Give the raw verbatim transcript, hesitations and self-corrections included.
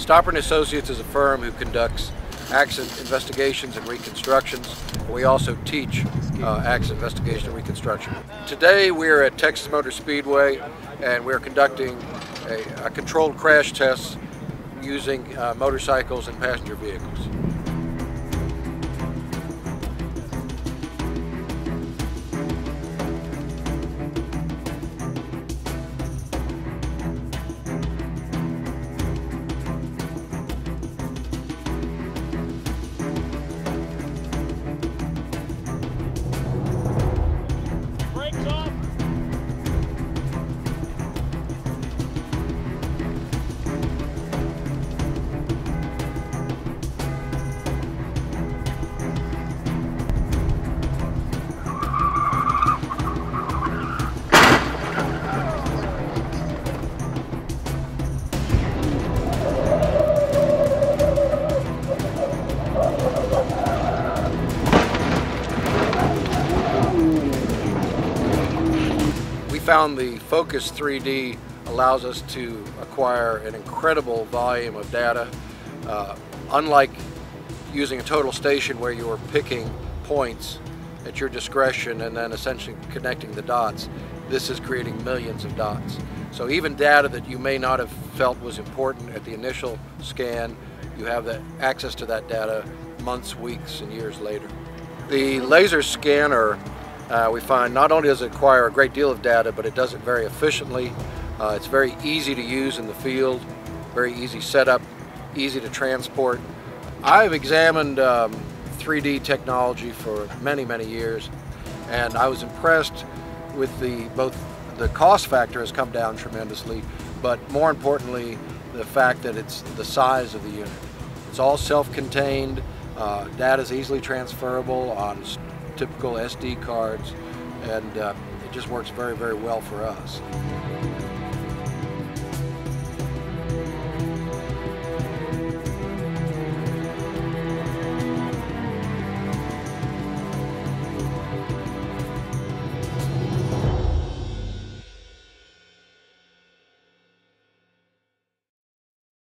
Stopper and Associates is a firm who conducts accident investigations and reconstructions. We also teach uh, accident investigation and reconstruction. Today we're at Texas Motor Speedway and we're conducting a, a controlled crash test using uh, motorcycles and passenger vehicles. We found the Focus three D allows us to acquire an incredible volume of data. Uh, unlike using a total station where you're picking points at your discretion and then essentially connecting the dots, this is creating millions of dots. So even data that you may not have felt was important at the initial scan, you have that access to that data months, weeks, and years later. The laser scanner Uh, we find not only does it acquire a great deal of data, but it does it very efficiently. Uh, it's very easy to use in the field, very easy setup, easy to transport. I've examined um, three D technology for many, many years, and I was impressed with the both the cost factor has come down tremendously, but more importantly, the fact that it's the size of the unit. It's all self-contained. Uh, data is easily transferable on typical S D cards, and uh, it just works very, very well for us.